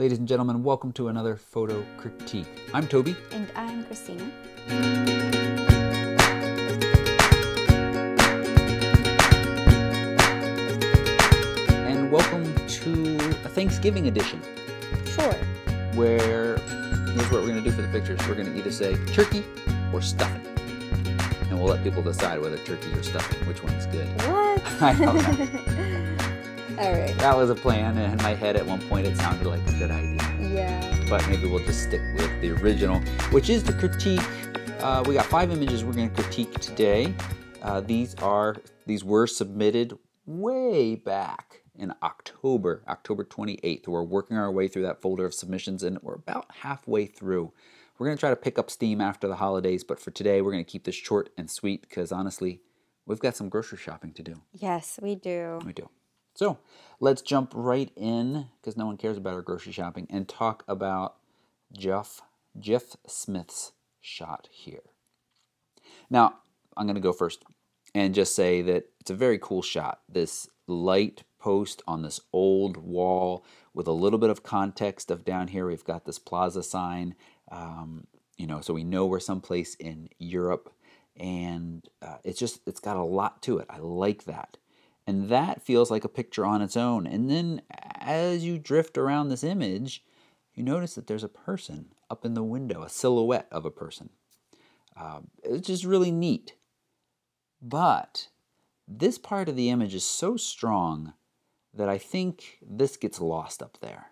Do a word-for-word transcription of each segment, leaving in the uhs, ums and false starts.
Ladies and gentlemen, welcome to another Photo Critique. I'm Toby. And I'm Christina. And welcome to a Thanksgiving edition. Sure. Where, here's what we're gonna do for the pictures. We're gonna either say turkey or stuffing. And we'll let people decide whether turkey or stuffing, which one's good. What? I know that. All right. That was a plan, and in my head at one point it sounded like a good idea. Yeah. But maybe we'll just stick with the original, which is the critique. Uh, we got five images we're going to critique today. Uh, these are these were submitted way back in October, October twenty-eighth. We're working our way through that folder of submissions, and we're about halfway through. We're going to try to pick up steam after the holidays, but for today we're going to keep this short and sweet because honestly, we've got some grocery shopping to do. Yes, we do. We do. So let's jump right in, because no one cares about our grocery shopping, and talk about Jeff, Jeff Smith's shot here. Now, I'm going to go first and just say that it's a very cool shot. This light post on this old wall with a little bit of context of down here. We've got this plaza sign, um, you know, so we know we're someplace in Europe. And uh, it's just, it's got a lot to it. I like that. And that feels like a picture on its own. And then as you drift around this image, you notice that there's a person up in the window, a silhouette of a person. Uh, it's just really neat. But this part of the image is so strong that I think this gets lost up there.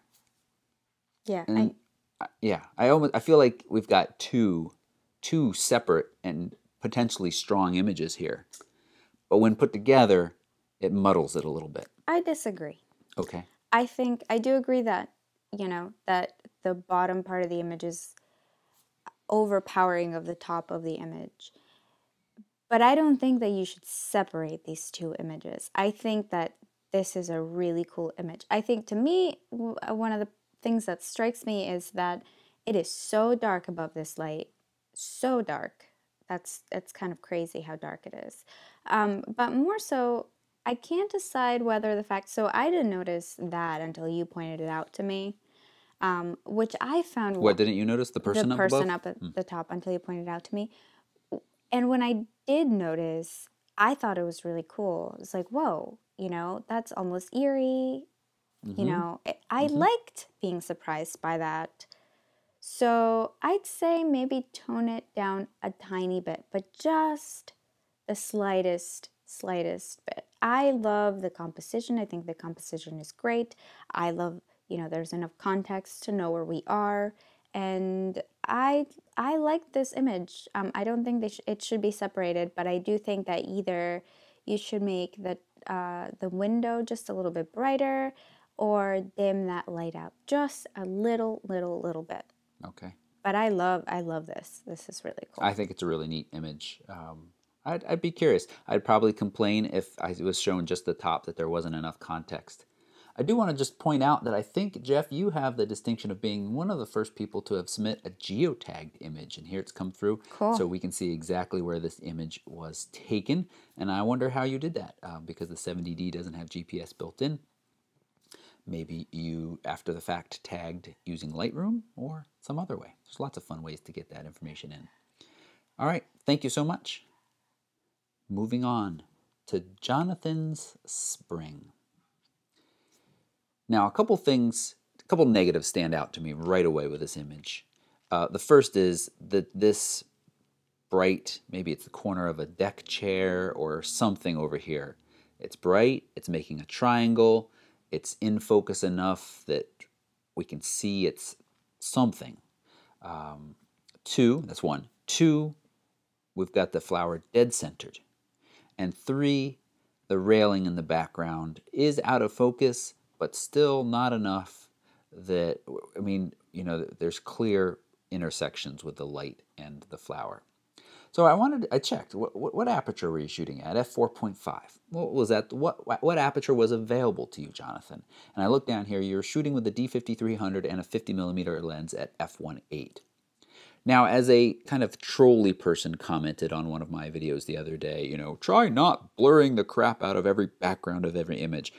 Yeah. I... I, yeah. I almost I feel like we've got two, two separate and potentially strong images here. But when put together, it muddles it a little bit. I disagree. Okay. I think, I do agree that, you know, that the bottom part of the image is overpowering of the top of the image. But I don't think that you should separate these two images. I think that this is a really cool image. I think to me, one of the things that strikes me is that it is so dark above this light, so dark. That's, that's kind of crazy how dark it is. Um, but more so, I can't decide whether the fact, so I didn't notice that until you pointed it out to me, um, which I found. What, didn't you notice? The person up above? The person up at the top until you pointed it out to me. And when I did notice, I thought it was really cool. It's like, whoa, you know, that's almost eerie. Mm-hmm. You know, I mm-hmm. liked being surprised by that. So I'd say maybe tone it down a tiny bit, but just the slightest slightest bit. I love the composition. I think the composition is great. I love, you know, there's enough context to know where we are, and I I like this image. Um, I don't think they sh it should be separated, but I do think that either you should make the uh, the window just a little bit brighter, or dim that light out just a little, little, little bit. Okay. But I love I love this. This is really cool. I think it's a really neat image. Um... I'd, I'd be curious. I'd probably complain if I was shown just the top that there wasn't enough context. I do want to just point out that I think, Jeff, you have the distinction of being one of the first people to have submit a geotagged image, and here it's come through. Cool. So we can see exactly where this image was taken, and I wonder how you did that, uh, because the seventy D doesn't have G P S built in. Maybe you, after the fact, tagged using Lightroom or some other way. There's lots of fun ways to get that information in. All right, thank you so much. Moving on to Jonathan's spring. Now, a couple things, a couple negatives stand out to me right away with this image. Uh, the first is that this bright, maybe it's the corner of a deck chair or something over here. It's bright, it's making a triangle, it's in focus enough that we can see it's something. Um, two, that's one. Two, we've got the flower dead centered. And three, the railing in the background is out of focus, but still not enough that, I mean, you know, there's clear intersections with the light and the flower. So I wanted, I checked, what, what aperture were you shooting at? F four point five. What was that, what, what aperture was available to you, Jonathan? And I looked down here, you're shooting with a D fifty-three hundred and a fifty millimeter lens at F one point eight. Now, as a kind of trolley person commented on one of my videos the other day, you know, try not blurring the crap out of every background of every image.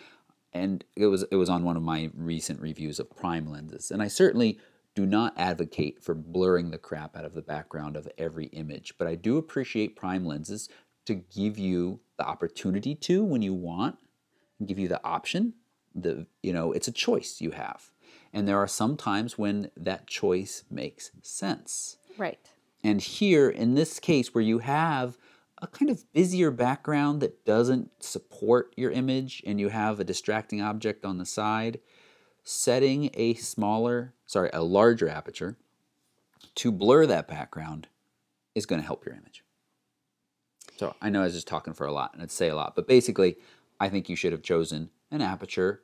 and it was it was on one of my recent reviews of prime lenses. And I certainly do not advocate for blurring the crap out of the background of every image, but I do appreciate prime lenses to give you the opportunity to, when you want, give you the option. The you know, it's a choice you have, and there are some times when that choice makes sense. Right. And here, in this case, where you have a kind of busier background that doesn't support your image and you have a distracting object on the side, setting a smaller, sorry, a larger aperture to blur that background is going to help your image. So I know I was just talking for a lot and I'd say a lot, but basically I think you should have chosen an aperture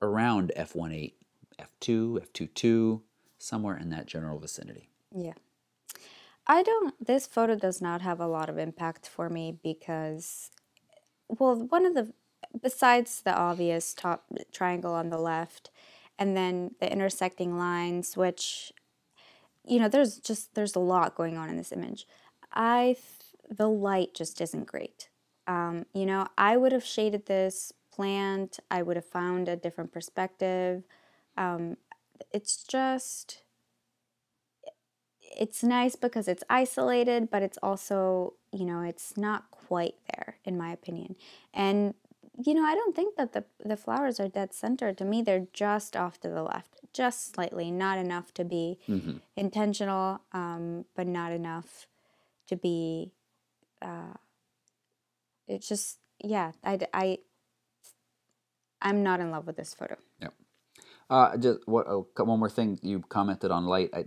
around f one point eight, f two, f two point two, somewhere in that general vicinity. Yeah. I don't, this photo does not have a lot of impact for me because, well, one of the, besides the obvious top triangle on the left and then the intersecting lines, which, you know, there's just, there's a lot going on in this image. I, the light just isn't great. Um, you know, I would have shaded this plant. I would have found a different perspective. Um, it's just... It's nice because it's isolated, but it's also, you know, it's not quite there, in my opinion. And, you know, I don't think that the, the flowers are dead center. To me, they're just off to the left, just slightly, not enough to be mm-hmm. intentional, um, but not enough to be, uh, it's just, yeah, I, I, I'm not in love with this photo. Yeah. Uh, just what, oh, one more thing, you commented on light. I,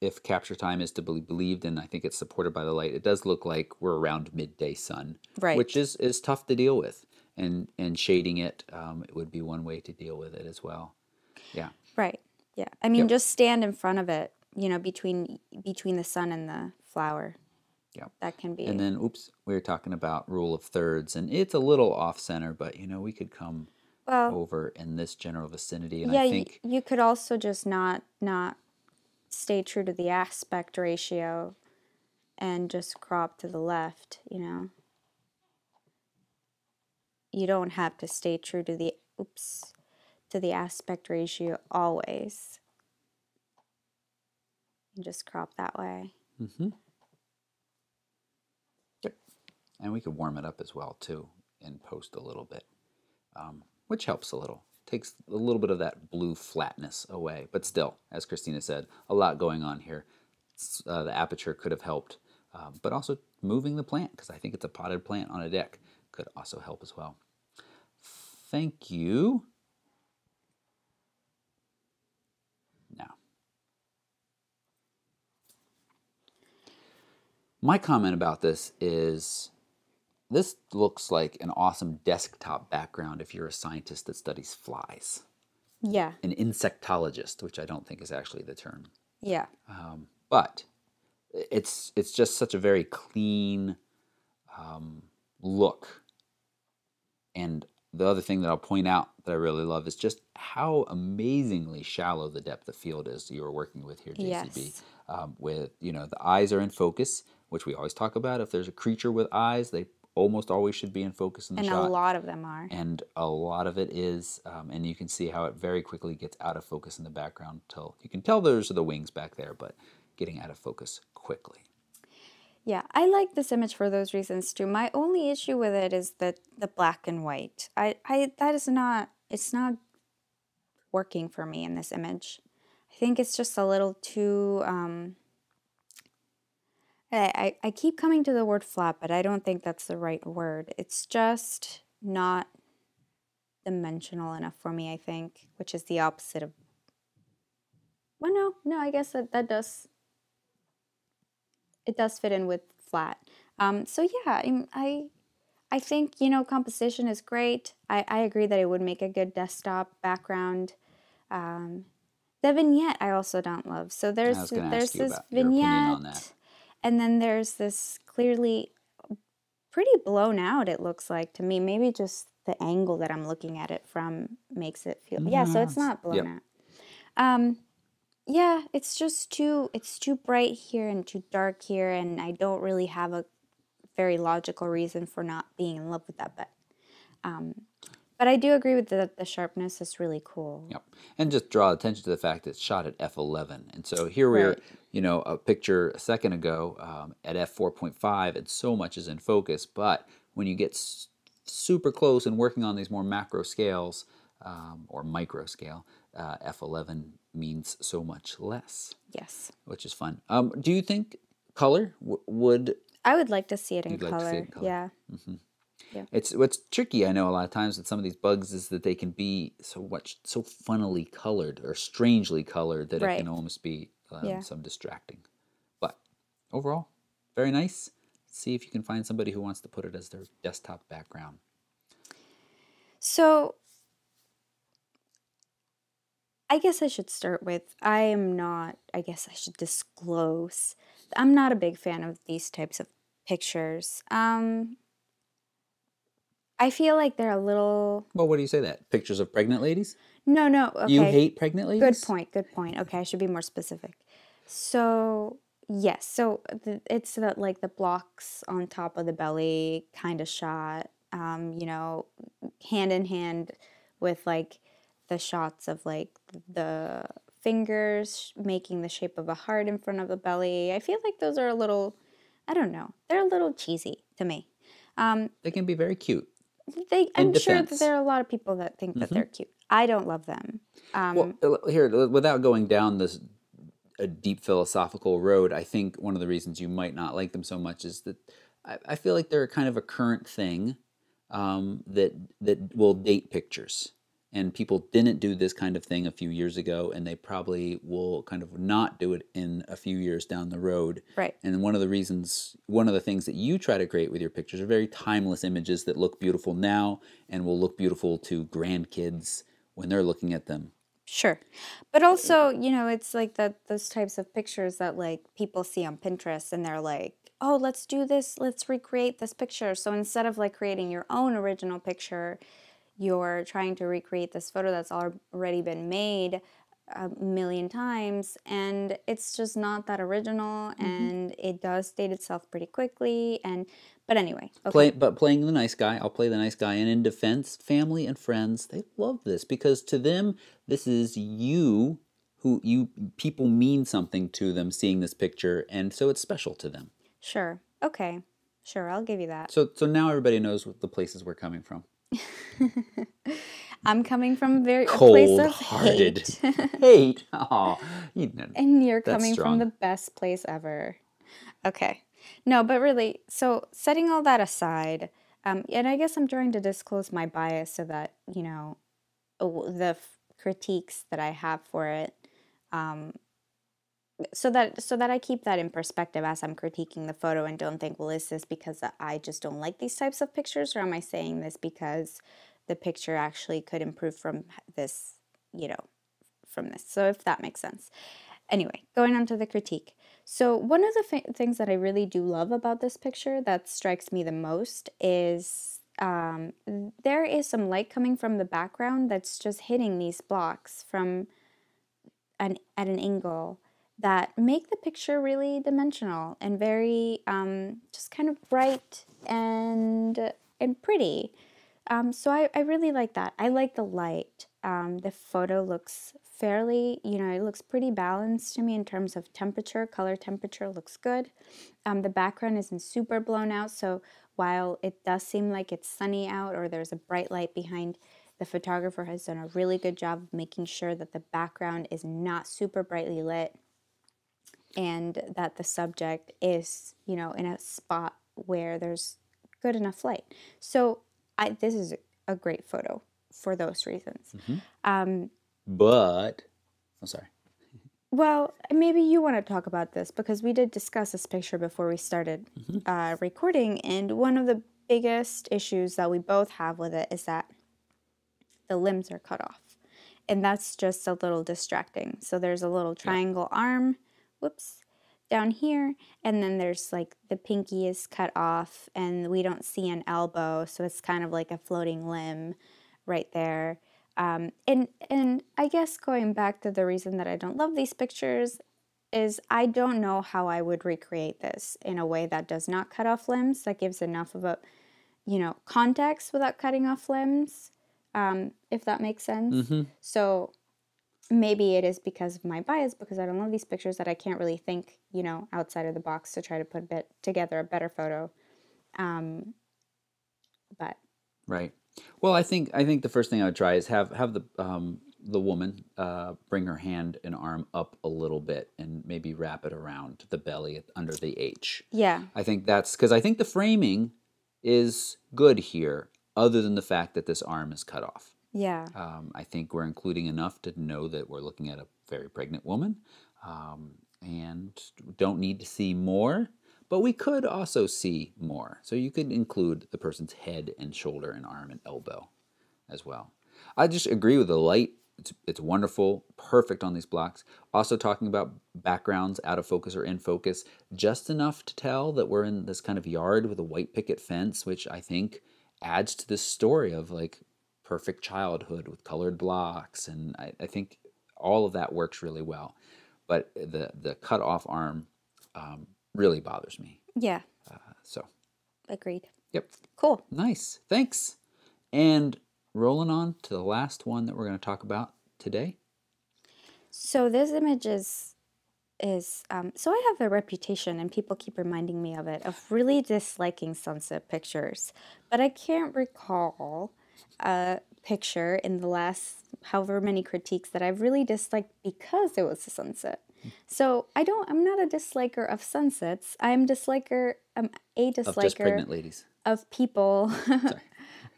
If capture time is to be believed, and I think it's supported by the light, it does look like we're around midday sun, right. which is, is tough to deal with. And and shading it, um, it would be one way to deal with it as well. Yeah. Right. Yeah. I mean, yep. just stand in front of it, you know, between between the sun and the flower. Yeah. That can be. And then, oops, we were talking about rule of thirds, and it's a little off center, but you know, we could come well, over in this general vicinity. And yeah, I think you could also just not not. stay true to the aspect ratio and just crop to the left, you know. You don't have to stay true to the oops to the aspect ratio always. You just crop that way. Mm-hmm. Yep. And we could warm it up as well too and post a little bit, um, which helps a little. Takes a little bit of that blue flatness away. But still, as Christina said, a lot going on here. Uh, the aperture could have helped, um, but also moving the plant, because I think it's a potted plant on a deck, could also help as well. Thank you. Now, my comment about this is, this looks like an awesome desktop background if you're a scientist that studies flies. Yeah. An insectologist, which I don't think is actually the term. Yeah. Um, but it's it's just such a very clean um, look. And the other thing that I'll point out that I really love is just how amazingly shallow the depth of field is that you are working with here, J C B. Yes. Um, with, you know, the eyes are in focus, which we always talk about. If there's a creature with eyes, they almost always should be in focus in the and shot. And a lot of them are. And a lot of it is, um, and you can see how it very quickly gets out of focus in the background till you can tell those are the wings back there, but getting out of focus quickly. Yeah, I like this image for those reasons too. My only issue with it is that the black and white. I, I that is not, it's not working for me in this image. I think it's just a little too. Um, I, I keep coming to the word flat, but I don't think that's the right word. It's just not dimensional enough for me, I think, which is the opposite of... Well, no, no, I guess that, that does... It does fit in with flat. Um, so yeah, I, I, I think, you know, composition is great. I, I agree that it would make a good desktop background. Um, the vignette I also don't love. So there's, there's this vignette... And then there's this clearly pretty blown out, it looks like to me. Maybe just the angle that I'm looking at it from makes it feel... Yeah, so it's not blown yep. out. Um, yeah, it's just too... It's too bright here and too dark here, and I don't really have a very logical reason for not being in love with that, but... Um, But I do agree with that the sharpness is really cool. Yep. And just draw attention to the fact that it's shot at f eleven. And so here we are, right. you know, a picture a second ago um, at f four point five, and so much is in focus. But when you get s super close and working on these more macro scales um, or micro scale, uh, f eleven means so much less. Yes. Which is fun. Um, do you think color w would... I would like to see it in color. You'd like to see it in color. Yeah. Mm-hmm. Yeah. It's what's tricky, I know, a lot of times with some of these bugs is that they can be so much so funnily colored or strangely colored that right. it can almost be um, yeah. some distracting. But overall, very nice. See if you can find somebody who wants to put it as their desktop background. So I guess I should start with, I am not, I guess I should disclose, I'm not a big fan of these types of pictures. Um... I feel like they're a little... Well, what do you say that? Pictures of pregnant ladies? No, no. Okay. You hate pregnant ladies? Good point, good point. Okay, I should be more specific. So, yes. So, the, it's the, like the blocks on top of the belly kind of shot, um, you know, hand in hand with like the shots of like the fingers making the shape of a heart in front of the belly. I feel like those are a little, I don't know, they're a little cheesy to me. Um, they can be very cute. They, I'm defense. sure that there are a lot of people that think that mm-hmm. they're cute. I don't love them. Um, well, here, without going down this a deep philosophical road, I think one of the reasons you might not like them so much is that I, I feel like they're kind of a current thing um, that that will date pictures. And people didn't do this kind of thing a few years ago, and they probably will kind of not do it in a few years down the road. Right. And one of the reasons, one of the things that you try to create with your pictures are very timeless images that look beautiful now and will look beautiful to grandkids when they're looking at them. Sure. But also, you know, it's like that those types of pictures that like people see on Pinterest and they're like, oh, let's do this, let's recreate this picture. So instead of like creating your own original picture, you're trying to recreate this photo that's already been made a million times, and it's just not that original, mm-hmm. and it does date itself pretty quickly. And but anyway, okay. Play, but playing the nice guy, I'll play the nice guy, and in defense, family and friends, they love this because to them, this is you who you people mean something to them seeing this picture, and so it's special to them. Sure. Okay. Sure, I'll give you that. So so now everybody knows what the places we're coming from. I'm coming from very cold-hearted hate. hate. Oh, you know, and you're coming strong. from the best place ever. Okay, no, but really, so setting all that aside, um, and I guess I'm trying to disclose my bias so that you know the f critiques that I have for it, um, so that so that I keep that in perspective as I'm critiquing the photo and don't think, well, is this because I just don't like these types of pictures, or am I saying this because the picture actually could improve from this, you know, from this? So if that makes sense. Anyway, going on to the critique. So one of the things that I really do love about this picture that strikes me the most is um, there is some light coming from the background that's just hitting these blocks from an at an angle that make the picture really dimensional and very um, just kind of bright and and pretty. Um, so I, I really like that. I like the light. Um, the photo looks fairly, you know, it looks pretty balanced to me in terms of temperature. Color temperature looks good. Um, the background isn't super blown out, so while it does seem like it's sunny out or there's a bright light behind, the photographer has done a really good job of making sure that the background is not super brightly lit, and that the subject is, you know, in a spot where there's good enough light. So I, this is a great photo for those reasons. Mm-hmm. um, but, I'm sorry. Well, maybe you want to talk about this because we did discuss this picture before we started mm-hmm. uh, recording, and one of the biggest issues that we both have with it is that the limbs are cut off. And that's just a little distracting. So there's a little triangle yeah. arm whoops, down here, and then there's like the pinky is cut off and we don't see an elbow, so it's kind of like a floating limb right there. Um, and, and I guess going back to the reason that I don't love these pictures is I don't know how I would recreate this in a way that does not cut off limbs, that gives enough of a, you know, context without cutting off limbs. um, if that makes sense. Mm-hmm. So maybe it is because of my bias, because I don't love these pictures, that I can't really think, you know, outside of the box to try to put a bit together a better photo. Um, but right. Well, I think I think the first thing I would try is have have the um, the woman uh, bring her hand and arm up a little bit and maybe wrap it around the belly under the H. Yeah. I think that's because I think the framing is good here, other than the fact that this arm is cut off. Yeah. Um, I think we're including enough to know that we're looking at a very pregnant woman, um, and don't need to see more, but we could also see more. So you could include the person's head and shoulder and arm and elbow as well. I just agree with the light. It's, it's wonderful, perfect on these blocks. Also talking about backgrounds, out of focus or in focus, just enough to tell that we're in this kind of yard with a white picket fence, which I think adds to this story of like, perfect childhood with colored blocks, and I, I think all of that works really well. But the the cut off arm um, really bothers me. Yeah. Uh, so. Agreed. Yep. Cool. Nice. Thanks. And rolling on to the last one that we're going to talk about today. So this image is is um, so I have a reputation, and people keep reminding me of it, of really disliking sunset pictures, but I can't recall a picture in the last however many critiques that I've really disliked because it was a sunset. So I don't, I'm not a disliker of sunsets. I'm disliker, I'm a disliker of just pregnant ladies, of people,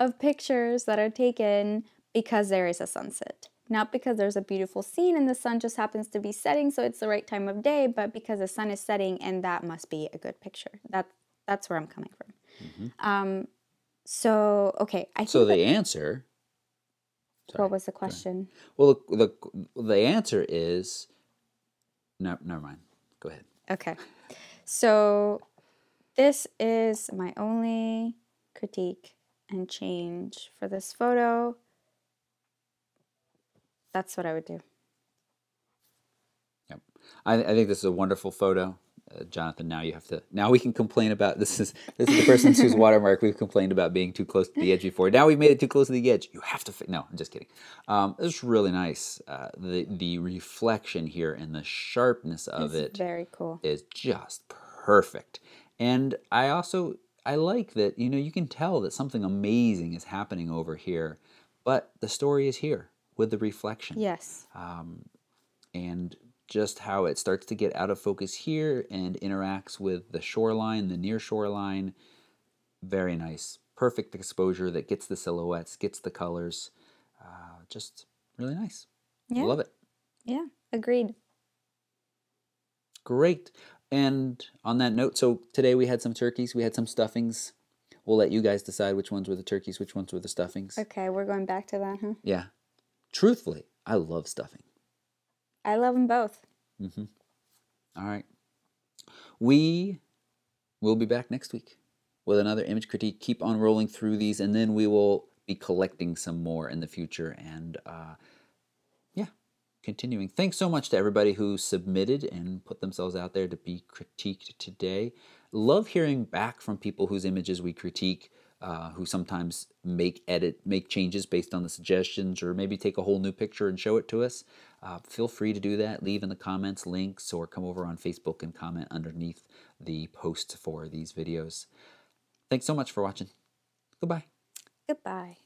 of pictures that are taken because there is a sunset. Not because there's a beautiful scene and the sun just happens to be setting, so it's the right time of day, but because the sun is setting and that must be a good picture. That, that's where I'm coming from. Mm-hmm. Um, So, okay. I think so the that, answer... Sorry, what was the question? Well, the, the, the answer is... No, never mind. Go ahead. Okay. So, this is my only critique and change for this photo. That's what I would do. Yep. I, I think this is a wonderful photo. Uh, Jonathan, now you have to. Now we can complain about this is this is the person whose watermark we've complained about being too close to the edge before. Now we've made it too close to the edge. You have to. No, I'm just kidding. Um, it's really nice. Uh, the the reflection here and the sharpness of it's it very cool. Is just perfect. And I also I like that you know you can tell that something amazing is happening over here, but the story is here with the reflection. Yes. Um, and. Just how it starts to get out of focus here and interacts with the shoreline, the near shoreline. Very nice. Perfect exposure that gets the silhouettes, gets the colors. Uh, just really nice. Yeah. Love it. Yeah, agreed. Great. And on that note, so today we had some turkeys, we had some stuffings. We'll let you guys decide which ones were the turkeys, which ones were the stuffings. Okay, we're going back to that, huh? Yeah. Truthfully, I love stuffing. I love them both. Mm-hmm. All right. We will be back next week with another image critique. Keep on rolling through these, and then we will be collecting some more in the future. And uh, yeah, continuing. Thanks so much to everybody who submitted and put themselves out there to be critiqued today. Love hearing back from people whose images we critique. Uh, who sometimes make edit, make changes based on the suggestions, or maybe take a whole new picture and show it to us. Uh, feel free to do that. Leave in the comments links, or come over on Facebook and comment underneath the post for these videos. Thanks so much for watching. Goodbye. Goodbye.